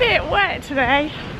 bit wet today.